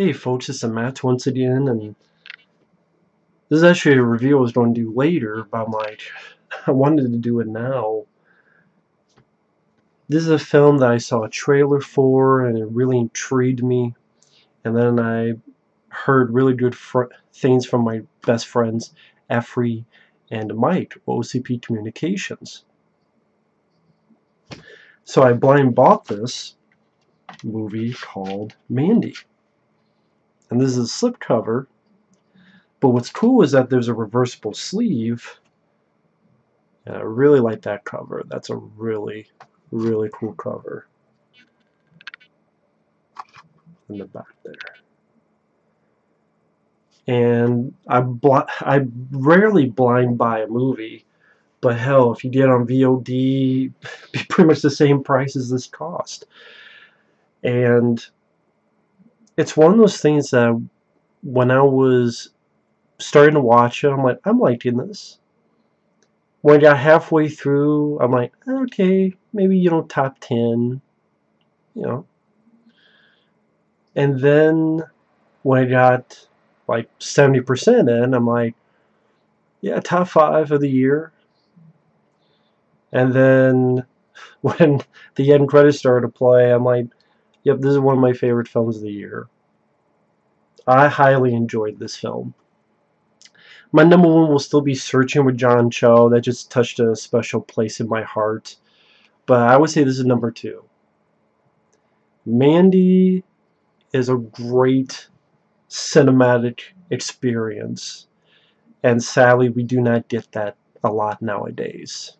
Hey folks, it's Matt once again, and this is actually a review I was going to do later, but I'm like, I wanted to do it now. This is a film that I saw a trailer for, and it really intrigued me, and then I heard really good things from my best friends, Effrey and Mike, OCP Communications. So I blind bought this movie called Mandy. And this is a slipcover, but what's cool is that there's a reversible sleeve, and I really like that cover. That's a really, really cool cover in the back there. And I rarely blind buy a movie, but hell, if you get on VOD, it'd be pretty much the same price as this cost. And it's one of those things that when I was starting to watch it, I'm like, I'm liking this. When I got halfway through, I'm like, okay, maybe, you know, top 10, you know. And then when I got like 70% in, I'm like, yeah, top 5 of the year. And then when the end credits started to play, I'm like, yep, this is one of my favorite films of the year. I highly enjoyed this film. My number one will still be Searching with John Cho. That just touched a special place in my heart. But I would say this is number 2. Mandy is a great cinematic experience. And sadly, we do not get that a lot nowadays.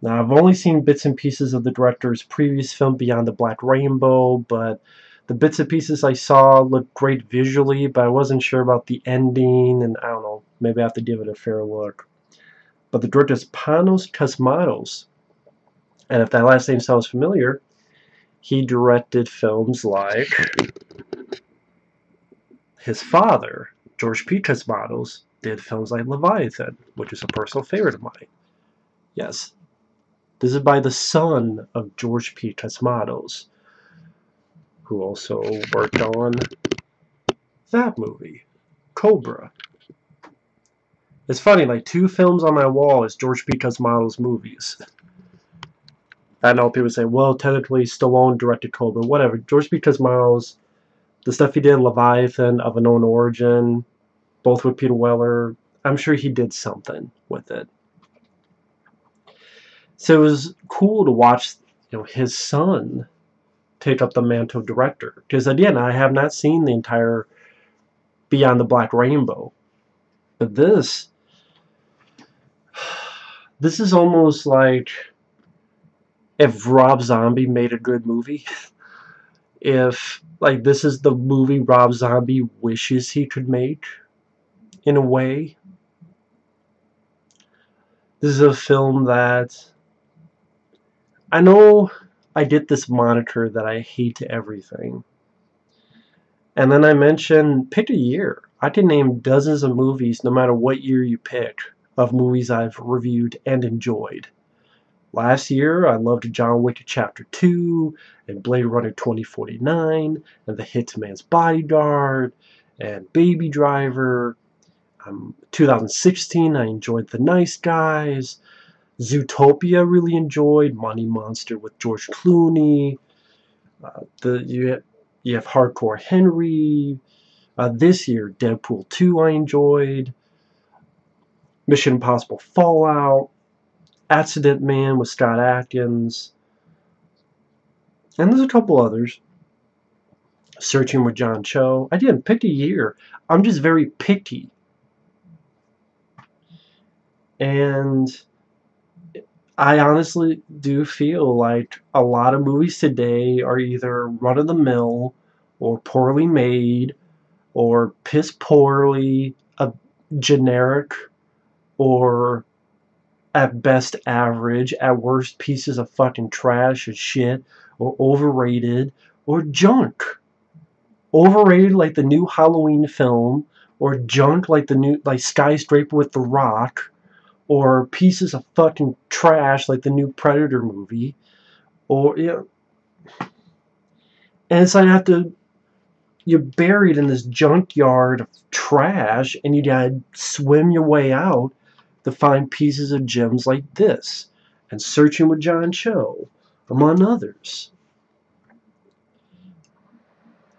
Now, I've only seen bits and pieces of the director's previous film, Beyond the Black Rainbow, but the bits and pieces I saw looked great visually, but I wasn't sure about the ending, and I don't know, maybe I have to give it a fair look. But the director's Panos Cosmatos, and if that last name sounds familiar, he directed films like his father, George P. Cosmatos, did films like Leviathan, which is a personal favorite of mine. Yes. This is by the son of George P. Cosmatos, who also worked on that movie, Cobra. It's funny, like 2 films on my wall is George P. Cosmatos movies. I know people say, well, technically Stallone directed Cobra, whatever. George P. Cosmatos, the stuff he did, Leviathan, Of Unknown Origin, both with Peter Weller, I'm sure he did something with it. So it was cool to watch, you know, his son take up the mantle of director. Because again, I have not seen the entire Beyond the Black Rainbow, but this is almost like if Rob Zombie made a good movie. If like this is the movie Rob Zombie wishes he could make, in a way. This is a film that, I know I get this moniker that I hate everything. And then I mentioned, pick a year. I can name dozens of movies, no matter what year you pick, of movies I've reviewed and enjoyed. Last year, I loved John Wick Chapter 2, and Blade Runner 2049, and The Hitman's Bodyguard, and Baby Driver. 2016, I enjoyed The Nice Guys. Zootopia, really enjoyed. Money Monster with George Clooney. You have Hardcore Henry. This year, Deadpool 2 I enjoyed. Mission Impossible Fallout. Accident Man with Scott Adkins. And there's a couple others. Searching with John Cho. I didn't pick a year. I'm just very picky. And I honestly do feel like a lot of movies today are either run-of-the-mill or poorly made or piss-poorly generic or at best average, at worst pieces of fucking trash or shit or overrated or junk. Overrated like the new Halloween film, or junk like the new Skyscraper with The Rock, or pieces of fucking trash like the new Predator movie, or, you know, and it's like I have to you're buried in this junkyard of trash, and you gotta swim your way out to find pieces of gems like this, and Searching with John Cho, among others.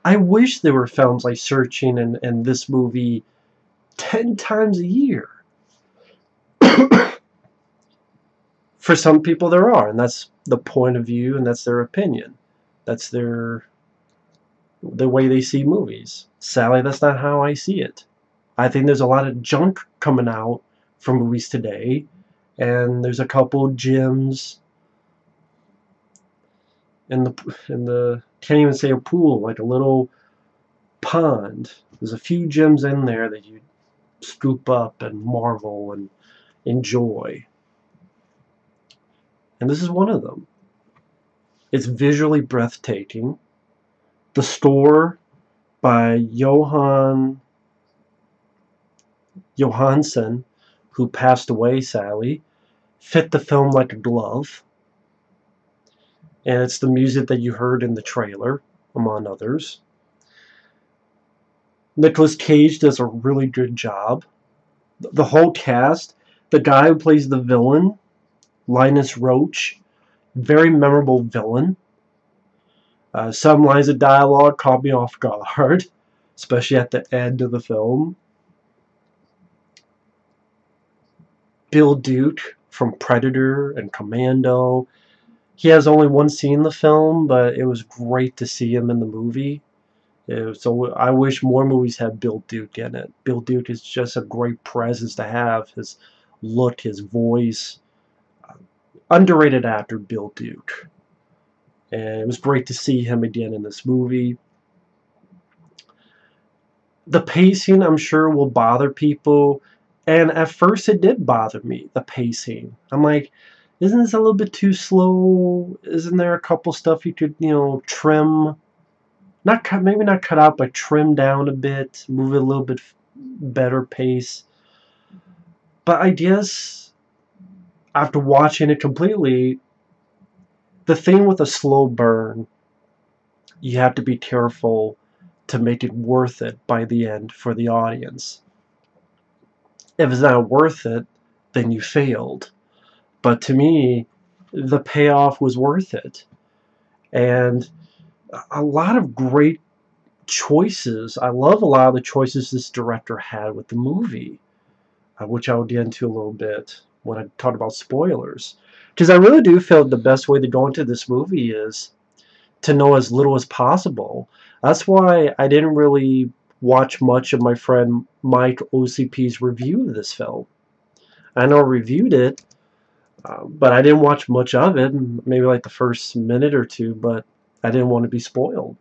I wish there were films like Searching and this movie 10 times a year. For some people there are, and that's the point of view, and that's their opinion. That's the way they see movies. Sadly, that's not how I see it. I think there's a lot of junk coming out from movies today, and there's a couple gems in the can't even say a pool, like a little pond. There's a few gems in there that you scoop up and marvel and enjoy. And this is one of them. It's visually breathtaking. The Store by Jóhann Jóhannsson, who passed away sadly, fit the film like a glove. And it's the music that you heard in the trailer, among others. Nicolas Cage does a really good job. The whole cast, the guy who plays the villain, Linus Roache, very memorable villain. Some lines of dialogue caught me off guard, especially at the end of the film. Bill Duke from Predator and Commando. He has only one scene in the film, but it was great to see him in the movie. So I wish more movies had Bill Duke in it. Bill Duke is just a great presence to have. His look, his voice. Underrated actor, Bill Duke. And it was great to see him again in this movie. The pacing, I'm sure, will bother people. And at first it did bother me, the pacing. I'm like, isn't this a little bit too slow? Isn't there a couple stuff you could, trim? Not cut, maybe not cut out, but trim down a bit, move it a little bit better pace. But I guess after watching it completely, the thing with a slow burn, you have to be careful to make it worth it by the end for the audience. If it's not worth it, then you failed. But to me, the payoff was worth it. And a lot of great choices. I love a lot of the choices this director had with the movie, which I'll get into a little bit when I talk about spoilers. Because I really do feel the best way to go into this movie is to know as little as possible. That's why I didn't really watch much of my friend Mike OCP's review of this film. I know I reviewed it, but I didn't watch much of it, maybe like the first minute or two, but I didn't want to be spoiled.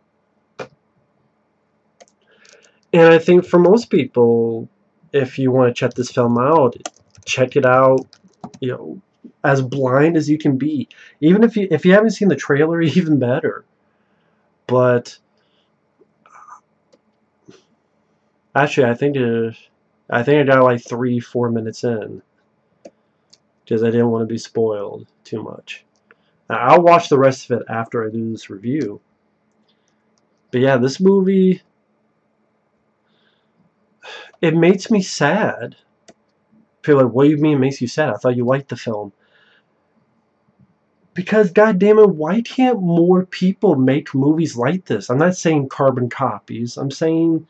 And I think for most people, if you want to check this film out, check it out, as blind as you can be. Even if you haven't seen the trailer, even better. But actually, I think I got like 3-4 minutes in, because I didn't want to be spoiled too much. Now, I'll watch the rest of it after I do this review. But yeah, this movie, it makes me sad. People are like, what do you mean it makes you sad? I thought you liked the film. Because, goddammit, why can't more people make movies like this? I'm not saying carbon copies. I'm saying,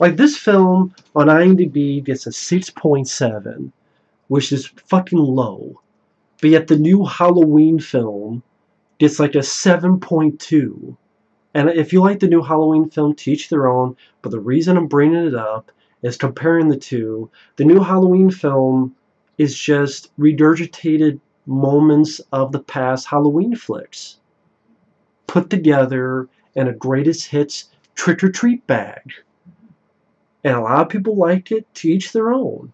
like, this film on IMDb gets a 6.7, which is fucking low. But yet the new Halloween film gets like a 7.2. And if you like the new Halloween film, to each their own. But the reason I'm bringing it up is comparing the two. The new Halloween film is just regurgitated moments of the past Halloween flicks, put together in a greatest hits trick-or-treat bag. And a lot of people like it, to each their own.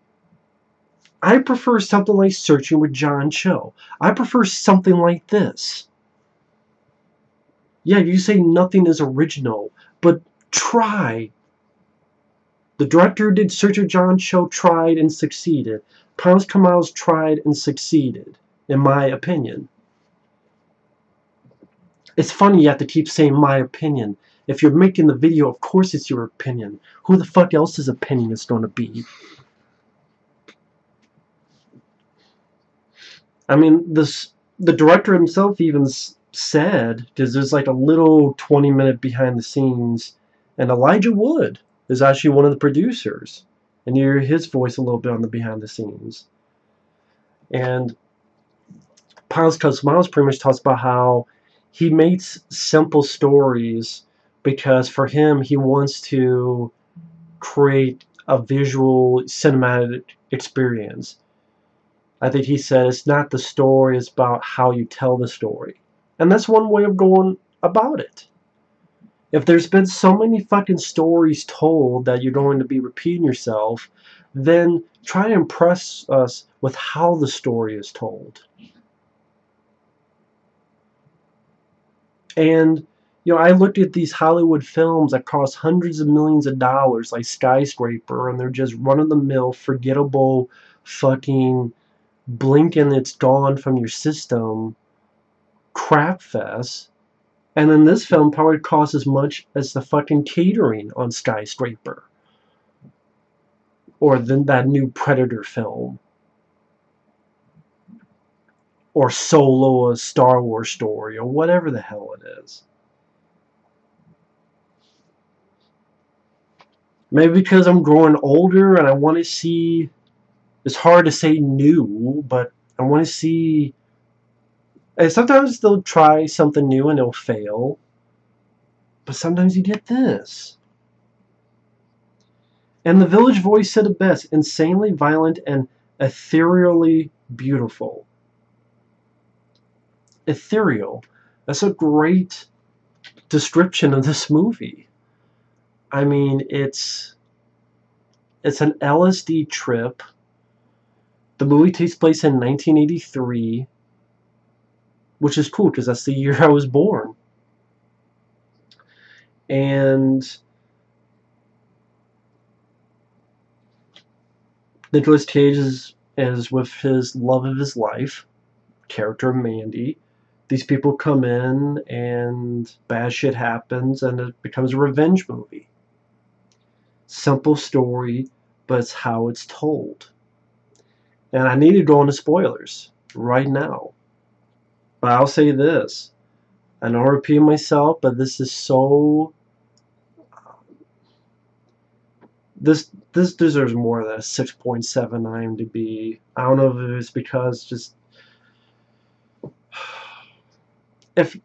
I prefer something like Searching with John Cho. I prefer something like this. Yeah, you say nothing is original, but try. The director who did Searching with John Cho tried and succeeded. Panos Cosmatos tried and succeeded, in my opinion. It's funny you have to keep saying my opinion. If you're making the video, of course it's your opinion. Who the fuck else's opinion is going to be? I mean, the director himself even said, because there's like a little 20-minute behind the scenes, and Elijah Wood is actually one of the producers, and you hear his voice a little bit on the behind the scenes. And Panos Cosmatos pretty much talks about how he makes simple stories because for him he wants to create a visual cinematic experience. I think he said it's not the story, it's about how you tell the story. And that's one way of going about it. If there's been so many fucking stories told that you're going to be repeating yourself, then try and impress us with how the story is told. And, you know, I looked at these Hollywood films that cost hundreds of millions of dollars, like Skyscraper, and they're just run-of-the-mill, forgettable, fucking blink and it's gone from your system crap fest. And then this film probably costs as much as the fucking catering on Skyscraper or then that new Predator film or Solo, a Star Wars story, or whatever the hell it is. Maybe because I'm growing older and I want to see, it's hard to say new, but I want to see, and sometimes they'll try something new and it'll fail, but sometimes you get this. And The Village Voice said it best, insanely violent and ethereally beautiful. Ethereal. That's a great description of this movie. I mean, it's an LSD trip. The movie takes place in 1983, which is cool because that's the year I was born. And Nicolas Cage is with his love of his life, character Mandy. These people come in and bad shit happens and it becomes a revenge movie. Simple story, but it's how it's told. And I need to go into spoilers right now. But I'll say this. I don't repeat myself, but this is so... This deserves more than a 6.7 IMDb. I don't know if it's because just... If,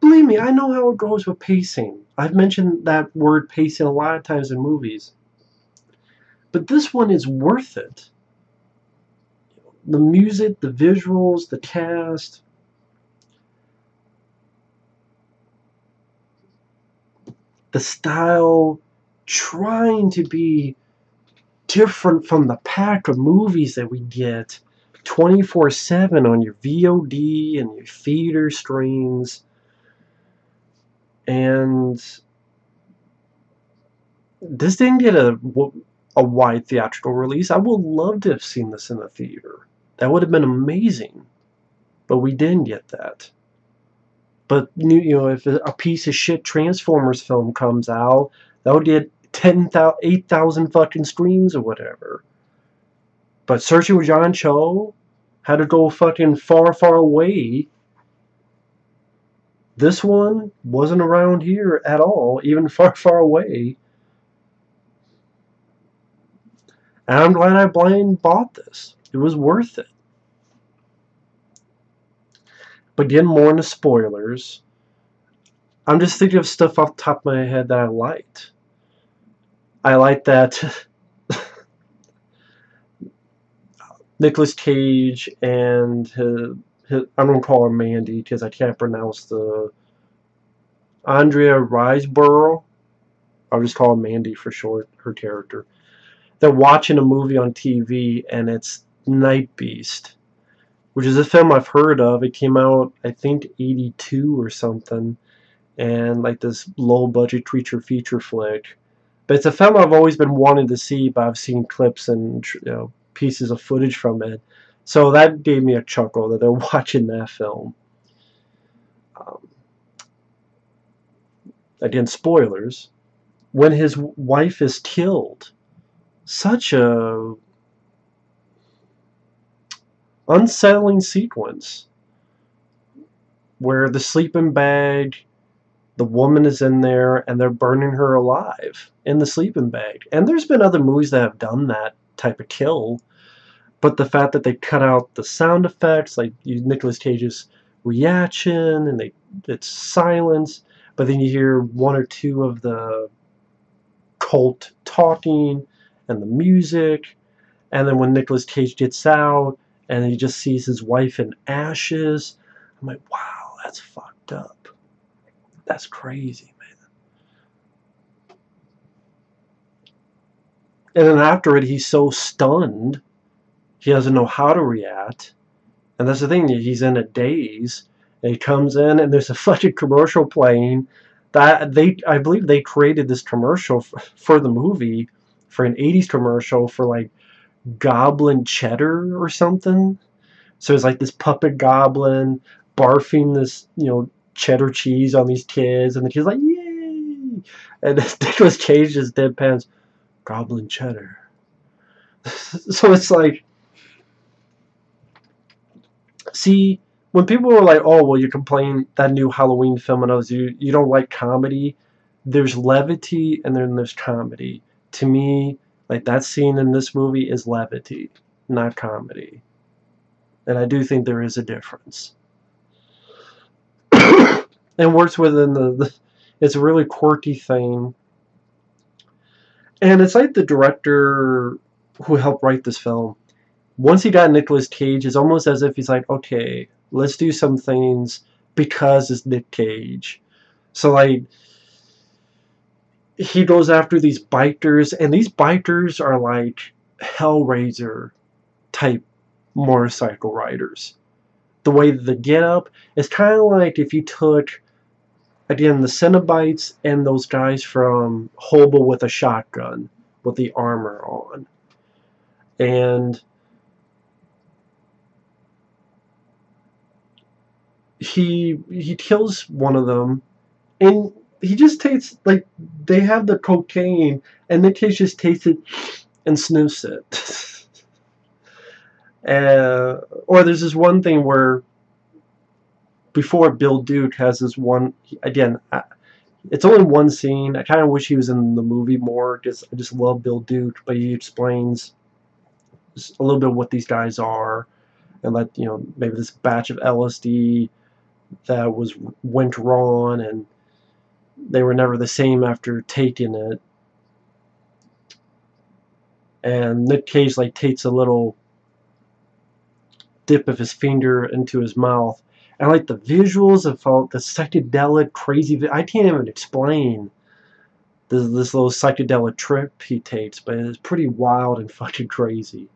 believe me, I know how it goes with pacing. I've mentioned that word pacing a lot of times in movies. But this one is worth it. The music, the visuals, the cast. The style, trying to be different from the pack of movies that we get 24/7 on your VOD and your theater streams, and this didn't get a wide theatrical release. I would love to have seen this in the theater. That would have been amazing, but we didn't get that. But you know, if a piece of shit Transformers film comes out, that would get 8,000 fucking screens or whatever. But Searching with John Cho had to go fucking far, far away. This one wasn't around here at all, even far, far away. And I'm glad I blind bought this. It was worth it. But getting more into spoilers, I'm just thinking of stuff off the top of my head that I liked. I liked that... Nicolas Cage and his I'm going to call her Mandy because I can't pronounce the... Andrea Riseborough. I'll just call her Mandy for short, her character. They're watching a movie on TV and it's Night Beast, which is a film I've heard of. It came out, I think, 82 or something, and like this low-budget creature feature flick. But it's a film I've always been wanting to see, but I've seen clips and, you know, pieces of footage from it, so that gave me a chuckle that they're watching that film. again, spoilers, when his wife is killed. Such a unsettling sequence where the sleeping bag, the woman is in there, and they're burning her alive in the sleeping bag. And there's been other movies that have done that type of kill, but the fact that they cut out the sound effects, like Nicolas Cage's reaction, and it's silence, but then you hear one or two of the cult talking and the music, and then when Nicolas Cage gets out and he just sees his wife in ashes, I'm like, wow, that's fucked up. That's crazy, man. And then after it, he's so stunned, he doesn't know how to react. And that's the thing, he's in a daze, and he comes in, and there's a fucking commercial playing. I believe they created this commercial for the movie, for an 80s commercial for, like, goblin cheddar or something. So it's like this puppet goblin barfing this, you know, cheddar cheese on these kids, and the kids like, yay! And Nicolas Cage just deadpans, goblin cheddar. So it's like, see, when people were like, oh, well, you complain that new Halloween film, and I was, you don't like comedy. There's levity, and then there's comedy. To me, like, that scene in this movie is levity, not comedy. And I do think there is a difference. It works within it's a really quirky thing. And it's like the director who helped write this film, once he got Nicolas Cage, it's almost as if he's like, okay, let's do some things because it's Nick Cage. So, like, he goes after these bikers, and these bikers are like Hellraiser type motorcycle riders. The way the get up is kind of like if you took, again, the Cenobites and those guys from Hobo with a Shotgun with the armor on. And he kills one of them, and he just takes, like, they have the cocaine, and Nick Cage just takes it and sniffs it. Or there's this one thing where, before, Bill Duke has this one, again, it's only one scene. I kind of wish he was in the movie more, because I just love Bill Duke, but he explains just a little bit what these guys are, and, like, you know, maybe this batch of LSD that went wrong, and they were never the same after taking it. And Nick Cage, like, takes a little dip of his finger into his mouth. And, like, the visuals of all the psychedelic crazy, I can't even explain this little psychedelic trip he takes, but it's pretty wild and fucking crazy.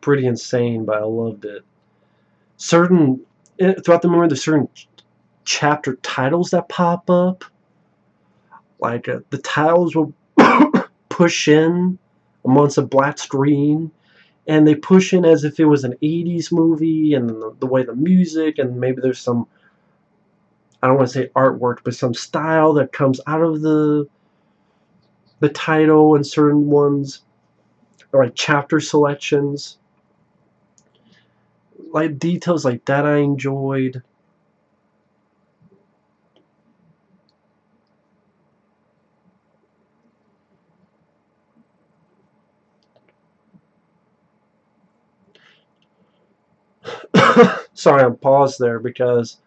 Pretty insane, but I loved it. Throughout the movie, there's certain chapter titles that pop up. Like, the tiles will push in amongst a black screen, and they push in as if it was an 80s movie, and the way the music, and maybe there's some, I don't want to say artwork, but some style that comes out of the title, and certain ones are like chapter selections. Like, details like that I enjoyed. Sorry, I'll pause there because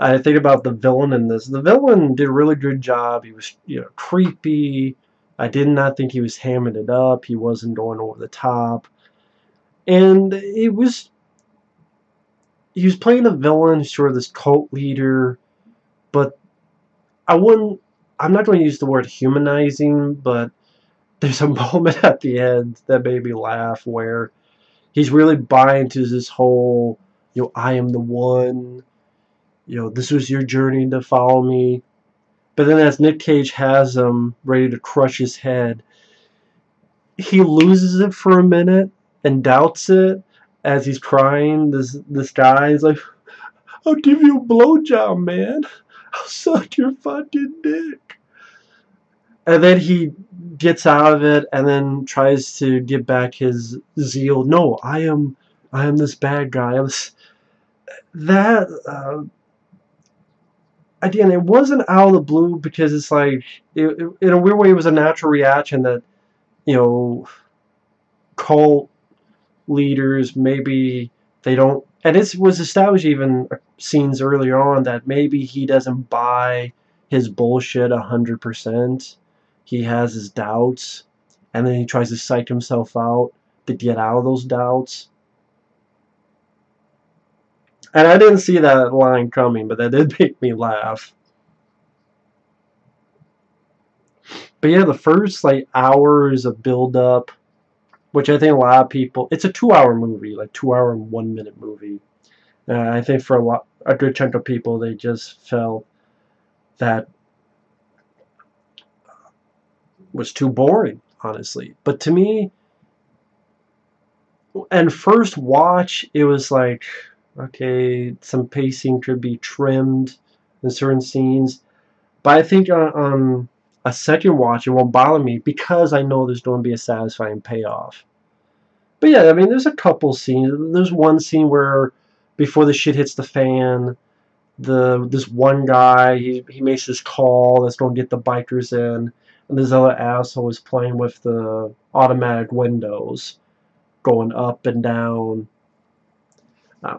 I think about the villain in this. The villain did a really good job. He was, you know, creepy. I did not think he was hamming it up. He wasn't going over the top. And he was playing a villain, sort of this cult leader, but I'm not going to use the word humanizing, but there's a moment at the end that made me laugh where he's really buying into this whole, you know, I am the one, you know, this was your journey to follow me. But then as Nick Cage has him ready to crush his head, he loses it for a minute and doubts it as he's crying. This guy is like, I'll give you a blowjob, man. I'll suck your fucking dick. And then he gets out of it and then tries to get back his zeal. No, I am this bad guy. I was, that, again, it wasn't out of the blue because it's like, it, in a weird way, it was a natural reaction that, you know, cult leaders, maybe they don't, and it was established even scenes earlier on that maybe he doesn't buy his bullshit 100%. He has his doubts, and then he tries to psych himself out to get out of those doubts. And I didn't see that line coming, but that did make me laugh. But yeah, the first like hours of build-up, which I think a lot of people... It's a 2-hour movie, like 2-hour and 1-minute movie. I think for a good chunk of people, they just felt that was too boring, honestly. But to me, and first watch, it was like, okay, some pacing could be trimmed in certain scenes. But I think on a second watch, it won't bother me because I know there's going to be a satisfying payoff. But yeah, I mean, there's a couple scenes. There's one scene where before the shit hits the fan, this one guy, he makes this call that's going to get the bikers in. And this other asshole is playing with the automatic windows going up and down.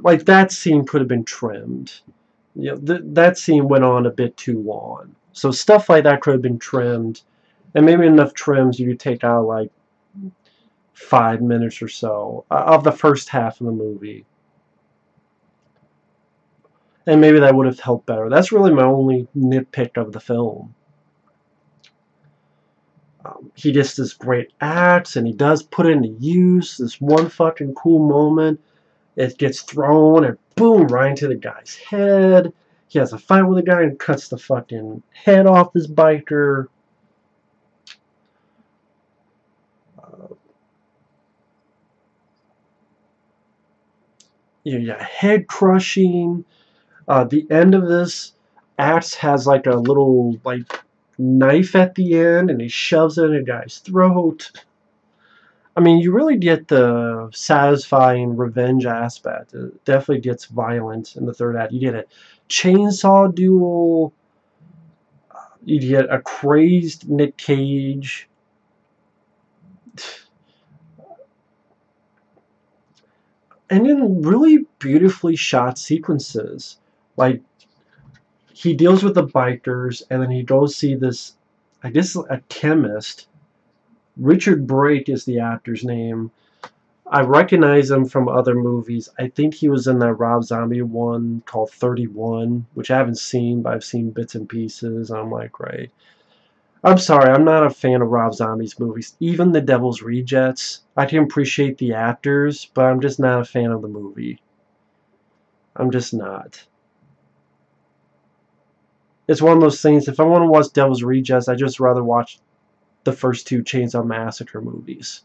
Like, that scene could have been trimmed. You know, that scene went on a bit too long. So stuff like that could have been trimmed. And maybe enough trims you could take out, like, 5 minutes or so of the first half of the movie. And maybe that would have helped better. That's really my only nitpick of the film. He gets this great axe, and he does put it into use. This one fucking cool moment. It gets thrown, and boom, right into the guy's head. He has a fight with the guy and cuts the fucking head off this biker. You got head crushing. The end of this, axe has like a little like knife at the end, and he shoves it in a guy's throat. I mean, you really get the satisfying revenge aspect. It definitely gets violent in the third act. You get a chainsaw duel. You get a crazed Nick Cage. And then really beautifully shot sequences. Like, he deals with the bikers, and then he goes see this, I guess, a chemist. Richard Brake is the actor's name. I recognize him from other movies. I think he was in that Rob Zombie one called 31, which I haven't seen, but I've seen bits and pieces. I'm like, right. I'm sorry, I'm not a fan of Rob Zombie's movies. Even The Devil's Rejects. I can appreciate the actors, but I'm just not a fan of the movie. I'm just not. It's one of those things, if I want to watch Devil's Rejects, I'd just rather watch the first two Chainsaw Massacre movies.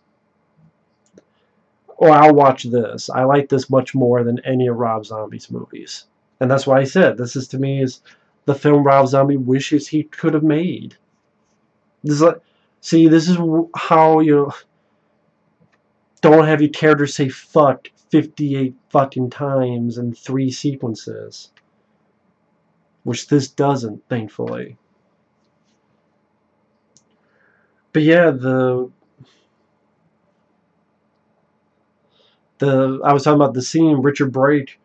Or I'll watch this. I like this much more than any of Rob Zombie's movies. And that's why I said, this is, to me, is the film Rob Zombie wishes he could have made. This is like, see, this is how you don't have your character say fuck 58 fucking times in 3 sequences. Which this doesn't, thankfully. But yeah, I was talking about the scene, Richard Brake,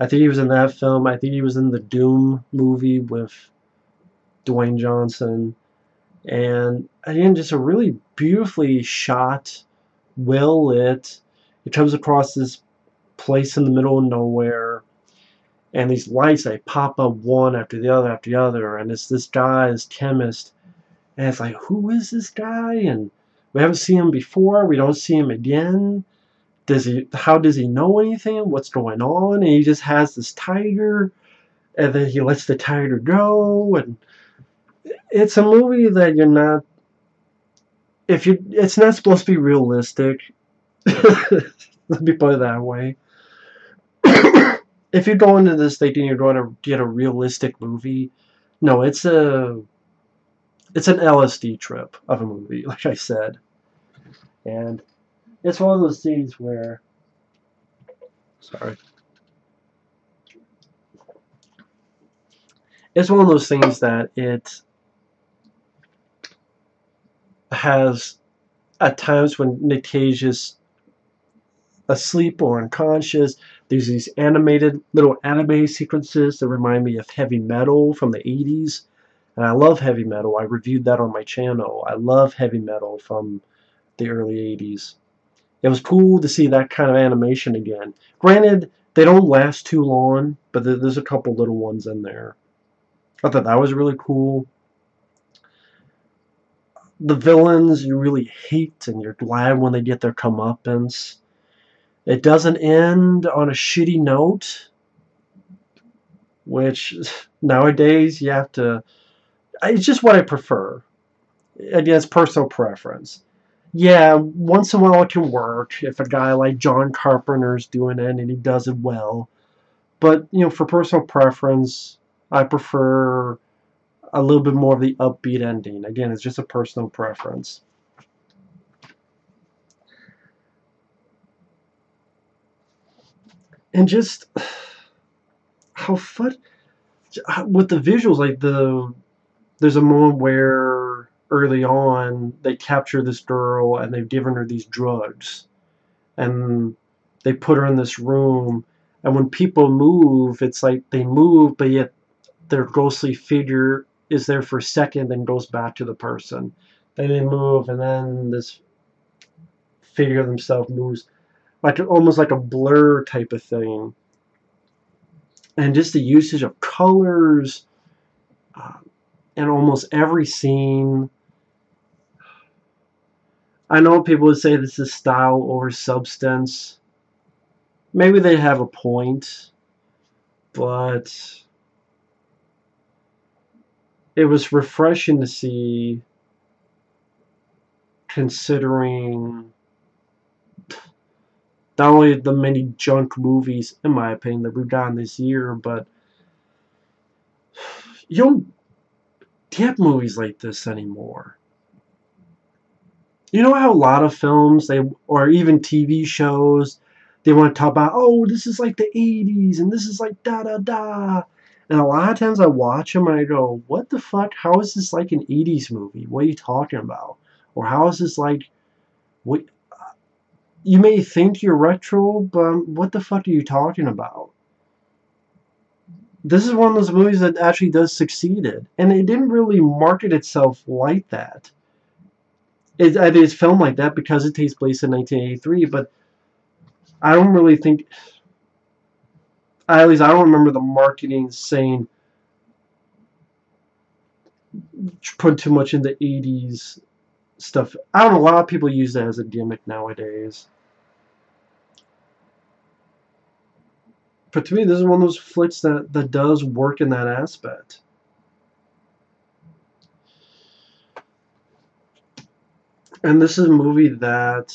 I think he was in that film, I think he was in the Doom movie with Dwayne Johnson, and again, just a really beautifully shot, well lit, it comes across this place in the middle of nowhere, and these lights, they pop up one after the other, and it's this guy, this chemist. And it's like, who is this guy? And we haven't seen him before. We don't see him again. Does he? How does he know anything? What's going on? And he just has this tiger. And then he lets the tiger go. And it's a movie that you're not... It's not supposed to be realistic. Let me put it that way. If you go into this thinking you're going to get a realistic movie, No, it's an LSD trip of a movie, like I said. And it's one of those scenes where, sorry, it's one of those things that it has at times when Nick Cage is asleep or unconscious. There's these animated little anime sequences that remind me of Heavy Metal from the 80s. And I love Heavy Metal. I reviewed that on my channel. I love Heavy Metal from the early 80s. It was cool to see that kind of animation again. Granted, they don't last too long, but there's a couple little ones in there. I thought that was really cool. The villains you really hate, and you're glad when they get their comeuppance. It doesn't end on a shitty note, which nowadays you have to... It's just what I prefer. Again, it's personal preference. Yeah, once in a while it can work if a guy like John Carpenter's doing it and he does it well. But, you know, for personal preference, I prefer a little bit more of the upbeat ending. Again, it's just a personal preference. And just how fun with the visuals, like there's a moment where early on they capture this girl and they've given her these drugs and they put her in this room, and when people move, it's like they move, but yet their ghostly figure is there for a second and goes back to the person. Then they move, and then this figure themselves moves. Like almost like a blur type of thing. And just the usage of colors in almost every scene. I know people would say this is style over substance. Maybe they have a point, but it was refreshing to see, considering not only the many junk movies, in my opinion, that we've gotten this year, but you don't get movies like this anymore. You know how a lot of films, or even TV shows, they want to talk about, oh, this is like the 80s, and this is like da-da-da. And a lot of times I watch them and I go, what the fuck? How is this like an 80s movie? What are you talking about? Or how is this like... what? You may think you're retro, but what the fuck are you talking about? This is one of those movies that actually does succeeded, and it didn't really market itself like that. It's filmed like that because it takes place in 1983, but I don't really think... At least I don't remember the marketing saying put too much into 80s stuff. I don't know, a lot of people use that as a gimmick nowadays. But to me, this is one of those flicks that does work in that aspect. And this is a movie that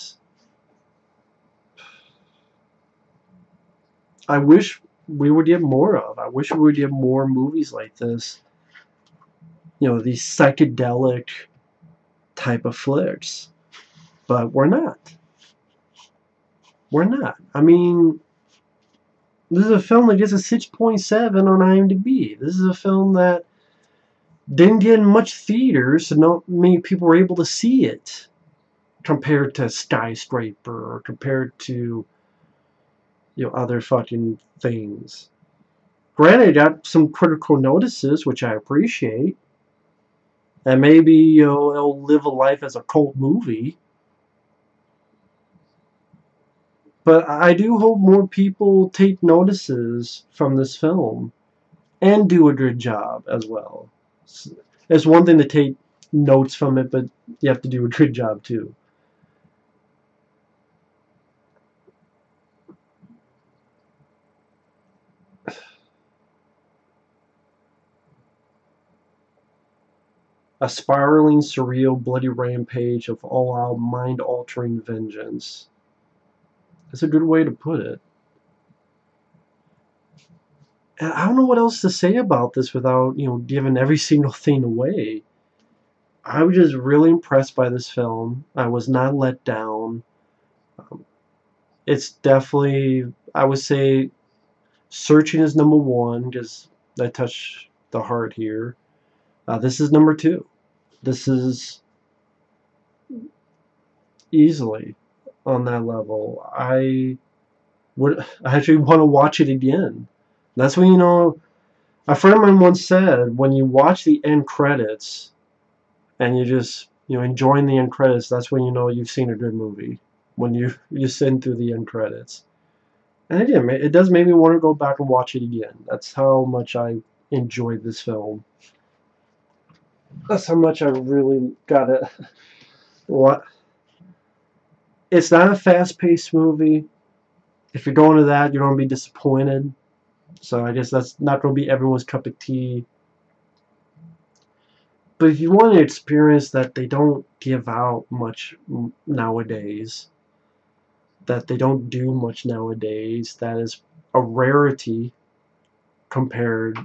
I wish we would get more of. I wish we would get more movies like this. You know, these psychedelic type of flicks, but we're not. I mean, this is a film that gets a 6.7 on IMDb. This is a film that didn't get in much theaters, so not many people were able to see it, compared to Skyscraper or compared to, you know, other fucking things. Granted, it got some critical notices, which I appreciate. And maybe, you know, it'll live a life as a cult movie. But I do hope more people take notices from this film and do a good job as well. It's one thing to take notes from it, but you have to do a good job too. A spiraling, surreal, bloody rampage of all-out, mind-altering vengeance. That's a good way to put it. And I don't know what else to say about this without, you know, giving every single thing away. I was just really impressed by this film. I was not let down. It's definitely, I would say, Searching is number one, because I touched the heart here. This is number two. This is easily on that level. I would actually want to watch it again. That's when, you know, a friend of mine once said, when you watch the end credits and you just, you know, enjoying the end credits, that's when you know you've seen a good movie, when you sit through the end credits. And it did, it does make me want to go back and watch it again. That's how much I enjoyed this film. That's how much I really got it. What? It's not a fast-paced movie. If you're going to that, you're going to be disappointed. So I guess that's not going to be everyone's cup of tea. But if you want an experience that they don't give out much nowadays, that they don't do much nowadays, that is a rarity compared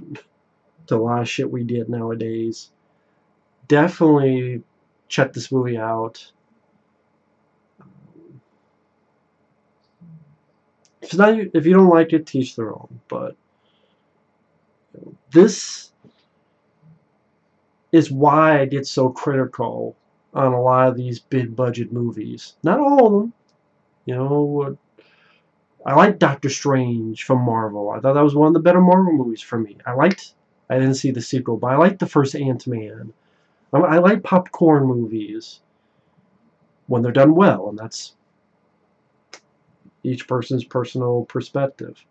to a lot of shit we get nowadays, definitely check this movie out. If, not, if you don't like it, teach their own. But this is why I get so critical on a lot of these big-budget movies. Not all of them. You know, I liked Doctor Strange from Marvel. I thought that was one of the better Marvel movies for me. I didn't see the sequel, but I liked the first Ant-Man. I like popcorn movies when they're done well, and that's each person's personal perspective.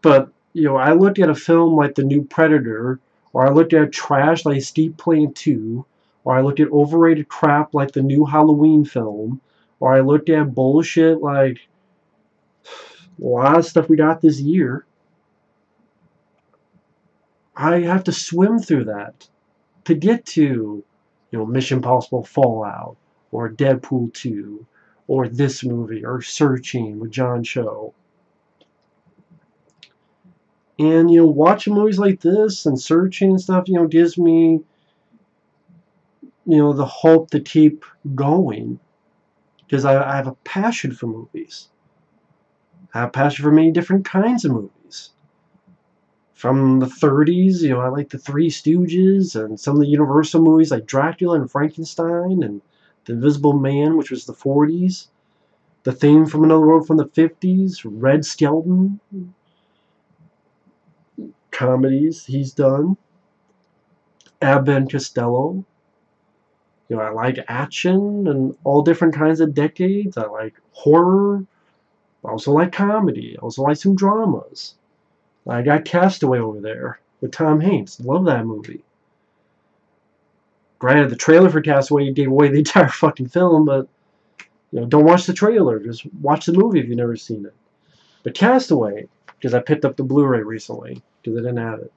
But, you know, I looked at a film like The New Predator, or I looked at trash like Steve Plain 2, or I looked at overrated crap like the new Halloween film, or I looked at bullshit like a lot of stuff we got this year. I have to swim through that to get to, you know, Mission Impossible Fallout, or Deadpool 2, or this movie, or Searching with John Cho. And, you know, watching movies like this and Searching and stuff, you know, gives me, you know, the hope to keep going. Because I have a passion for movies. I have a passion for many different kinds of movies. From the 30s, you know, I like the Three Stooges and some of the Universal movies like Dracula and Frankenstein, and The Invisible Man, which was the 40s, The Thing from Another World from the 50s, Red Skelton, comedies he's done, Abbott and Costello. You know, I like action and all different kinds of decades. I like horror. I also like comedy. I also like some dramas. I got Castaway over there with Tom Hanks. Love that movie. Granted, the trailer for Castaway gave away the entire fucking film, but, you know, don't watch the trailer. Just watch the movie if you've never seen it. But Castaway, because I picked up the Blu-ray recently, because I didn't have it.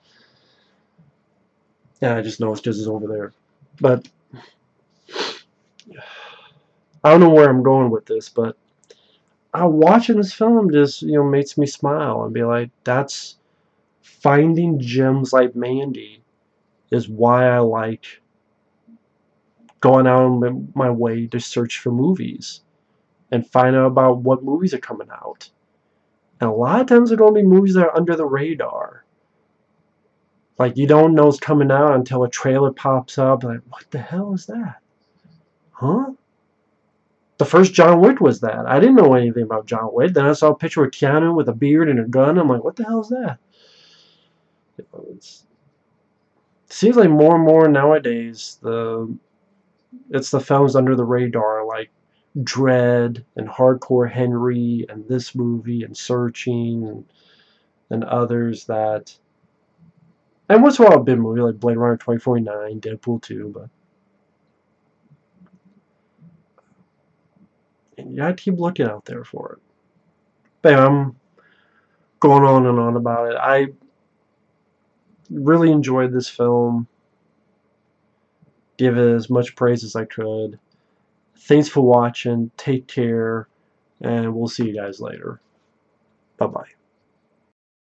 And I just noticed because it's over there. But I don't know where I'm going with this, but watching this film just, you know, makes me smile and be like, that's finding gems like Mandy is why I like going out on my way to search for movies and find out about what movies are coming out. And a lot of times they're going to be movies that are under the radar. Like, you don't know it's coming out until a trailer pops up. Like, what the hell is that? Huh? The first John Wick was that. I didn't know anything about John Wick. Then I saw a picture of Keanu with a beard and a gun. I'm like, what the hell is that? It seems like more and more nowadays, it's the films under the radar, like Dread and Hardcore Henry and this movie and Searching and others that... And once in a while a big movie like Blade Runner 2049, Deadpool 2, but... And you gotta keep looking out there for it. But anyway, I'm going on and on about it. I really enjoyed this film. Give it as much praise as I could. Thanks for watching. Take care. And we'll see you guys later. Bye-bye.